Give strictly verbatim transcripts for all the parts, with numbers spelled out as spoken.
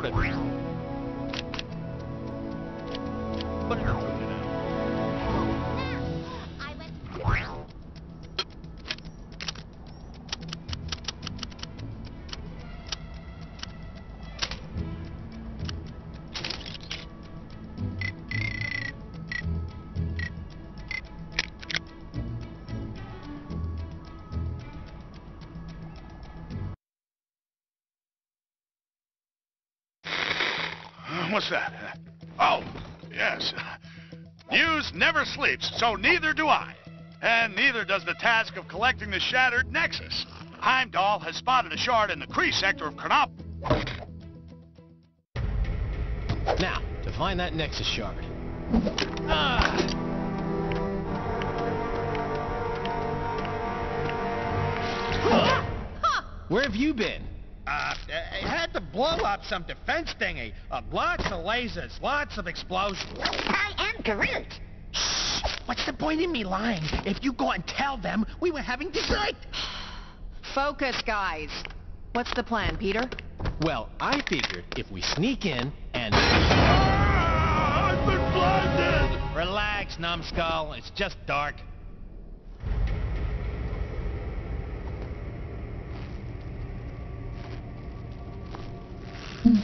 Put it out. What's that? Oh, yes. News never sleeps, so neither do I. And neither does the task of collecting the shattered Nexus. Heimdall has spotted a shard in the Kree sector of Kronop. Now, to find that Nexus shard. Ah! Where have you been? Uh, I had to blow up some defense thingy. Uh, lots of lasers, lots of explosions. I am Groot. Shh. What's the point in me lying? If you go and tell them we were having dessert. Focus, guys. What's the plan, Peter? Well, I figured if we sneak in and... Ah, I've been blinded! Relax, numbskull. It's just dark. Hmm.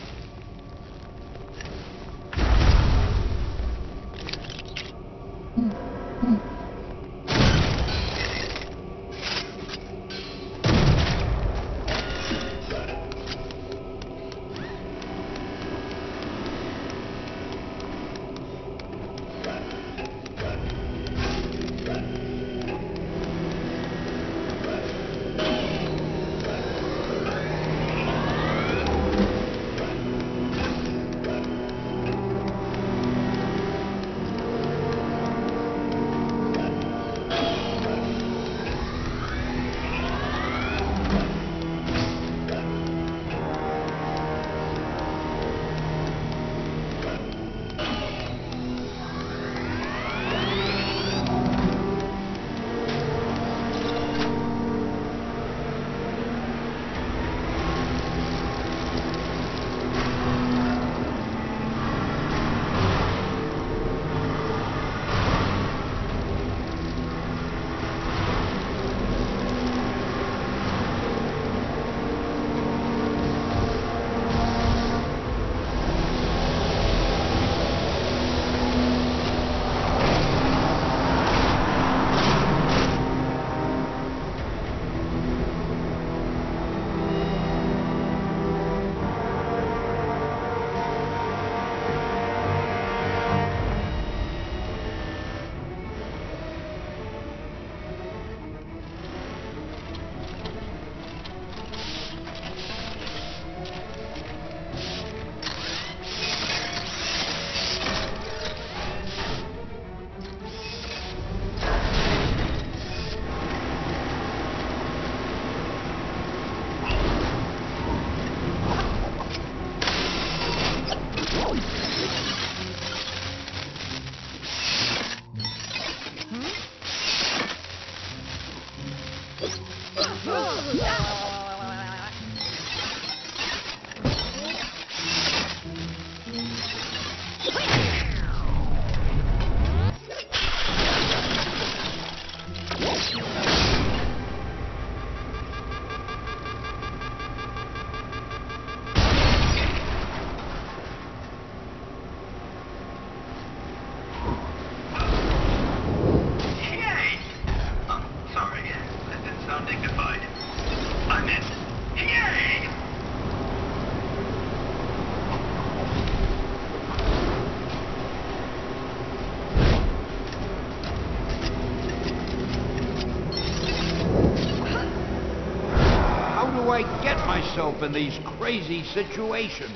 In these crazy situations.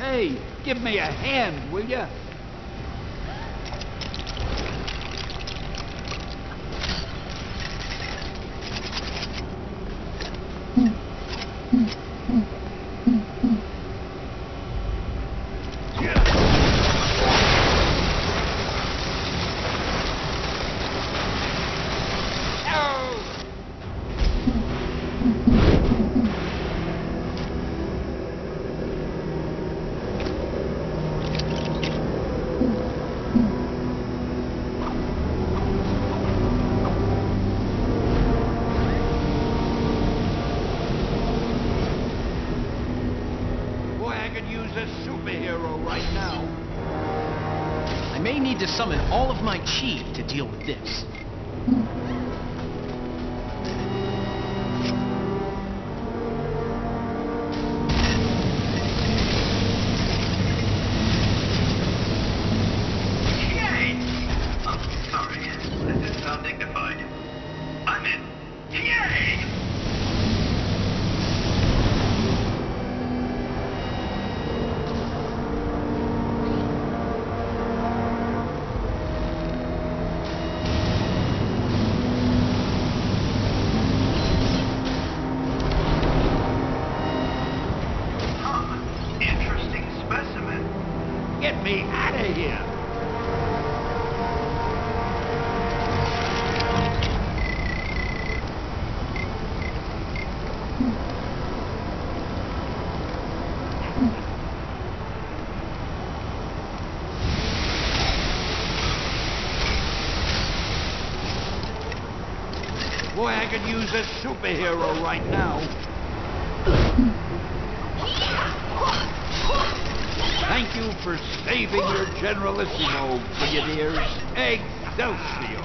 Hey, give me a hand, will ya? need to summon all of my chi to deal with this. Boy, I could use a superhero right now. Thank you for saving your Generalissimo, Brigadiers. Excelsior!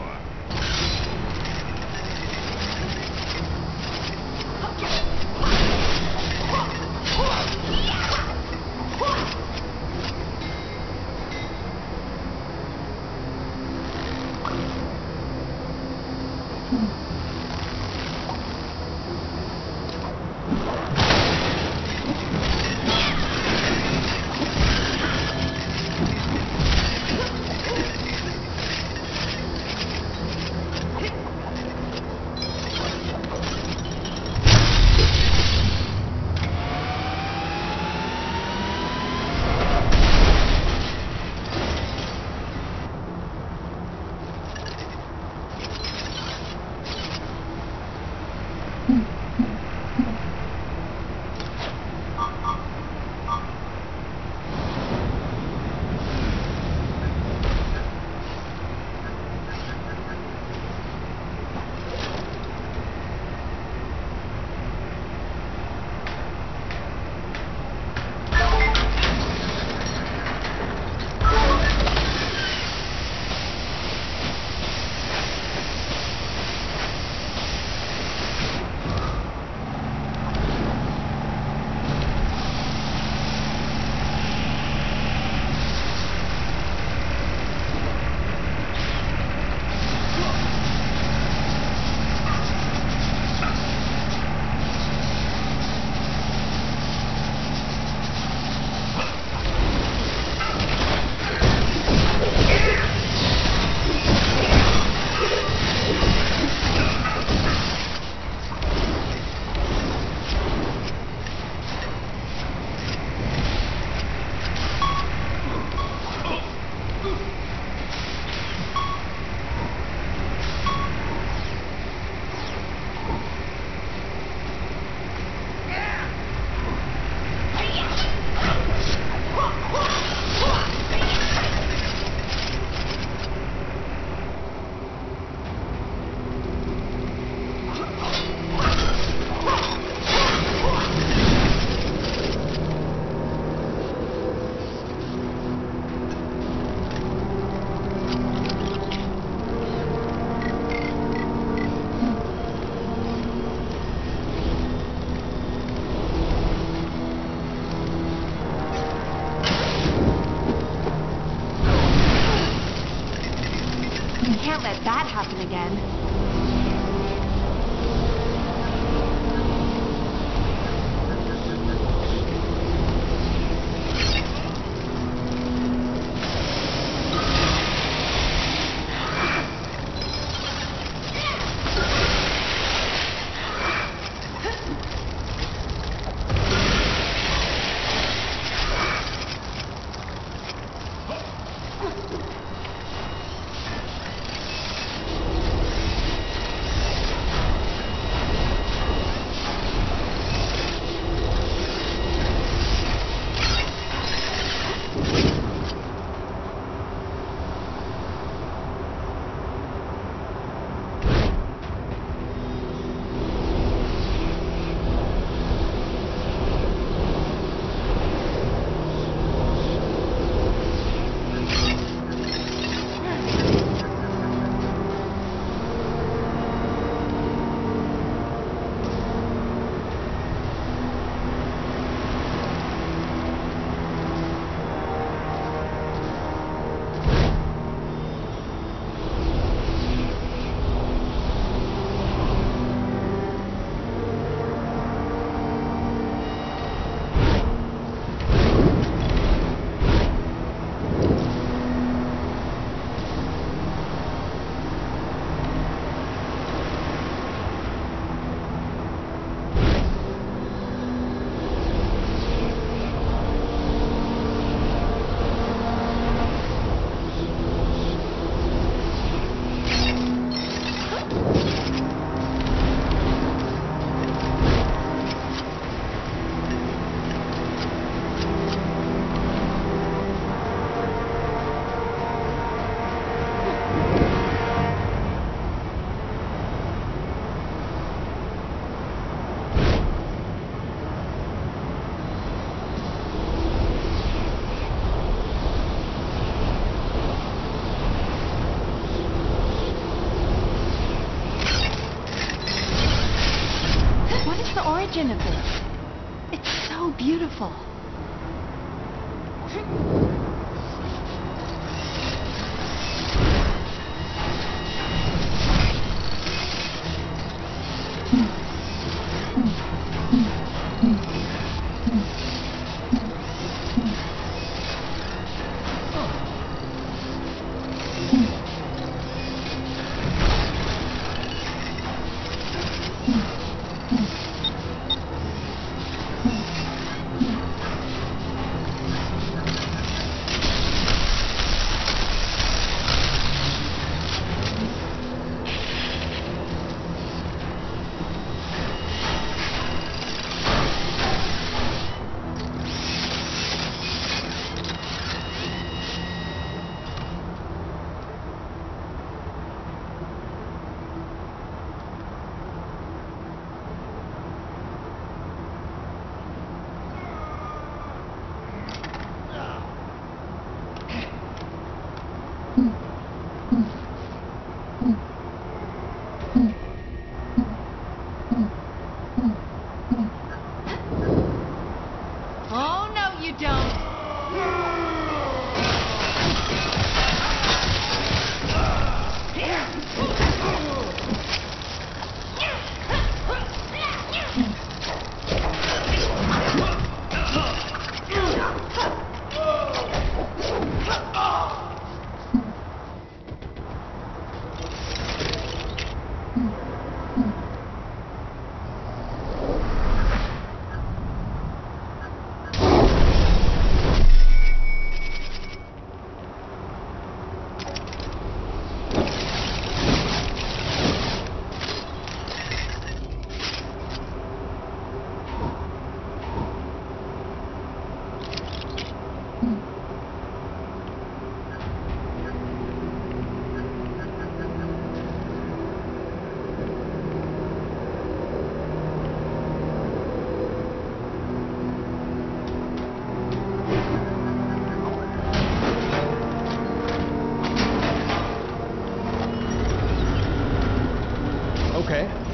question of this. It's so beautiful.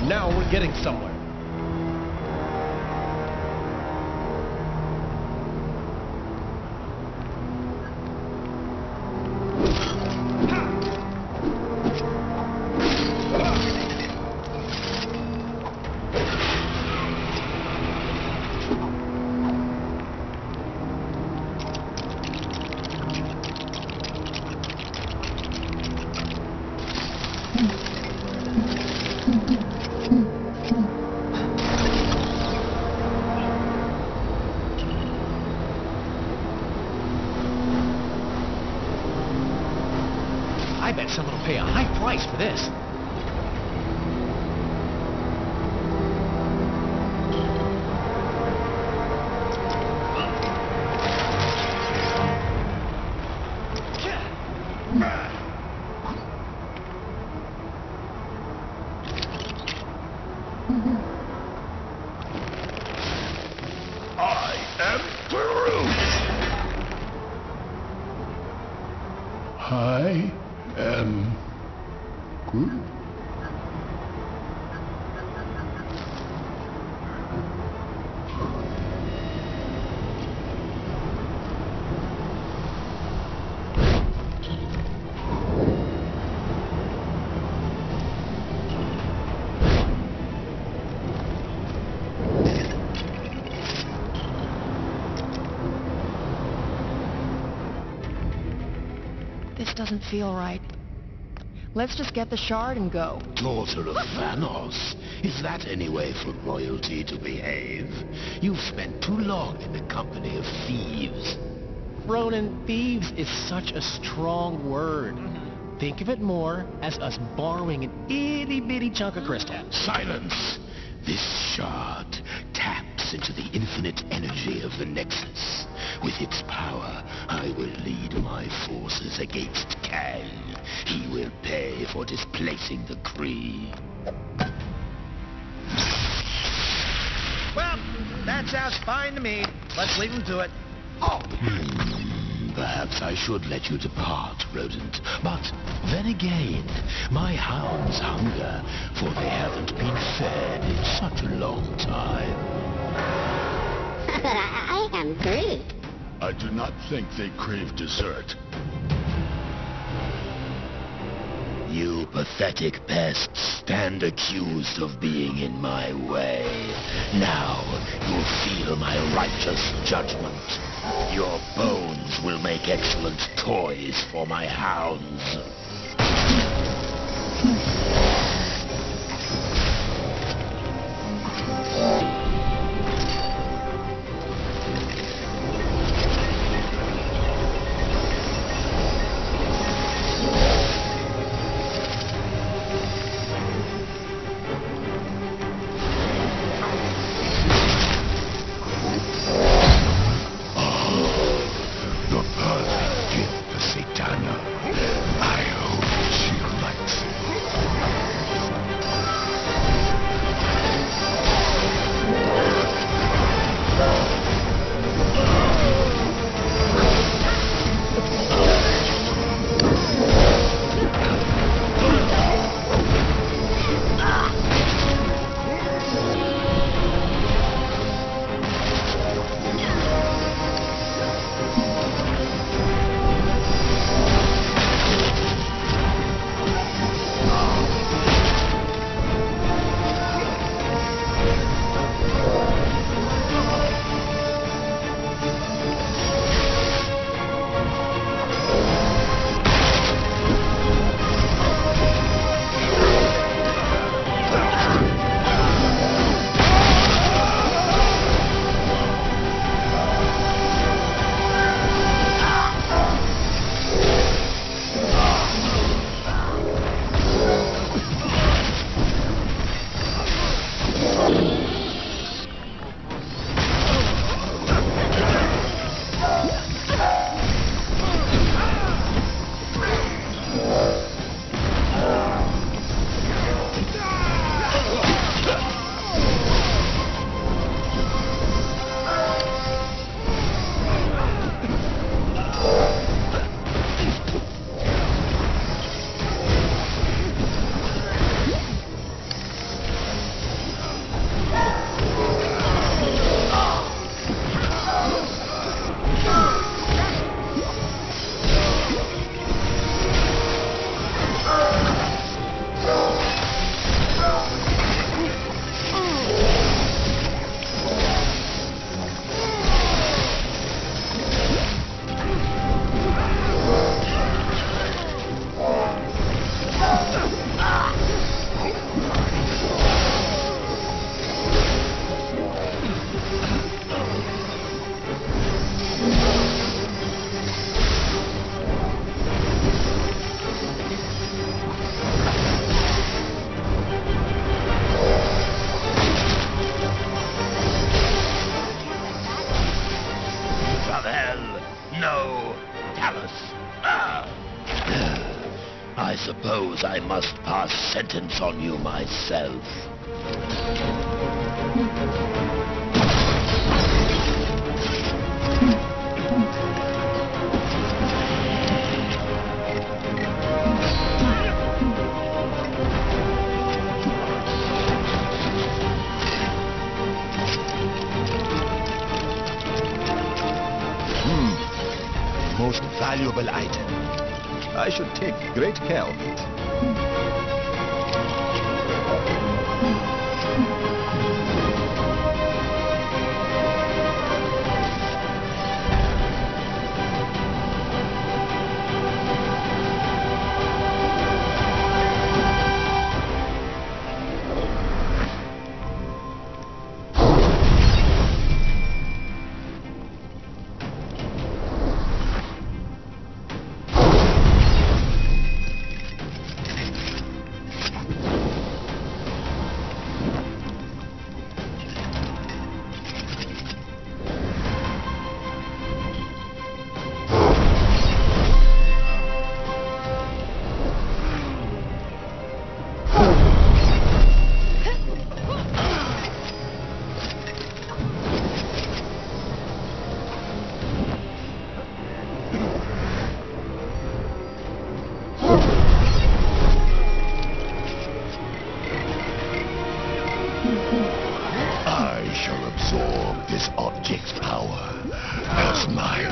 Now we're getting somewhere. Doesn't feel right. Let's just get the shard and go. Daughter of Thanos, is that any way for royalty to behave? You've spent too long in the company of thieves. Ronan, thieves is such a strong word. Think of it more as us borrowing an itty-bitty chunk of crystal. Silence! This shard taps into the infinite energy of the Nexus. With its power, I will lead my forces against Kang. He will pay for displacing the Kree. Well, that sounds fine to me. Let's leave him to it. Oh. Hmm, perhaps I should let you depart, Rodent. But then again, my hounds hunger, for they haven't been fed in such a long time. and greed. I do not think they crave dessert. You pathetic pests stand accused of being in my way. Now you'll feel my righteous judgment. Your bones will make excellent toys for my hounds. I must pass sentence on you myself. Hmm. Most valuable item. I should take great care of it. absorb this object's power as my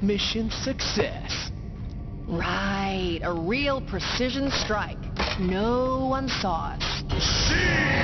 mission success. Right, a real precision strike. No one saw us. See?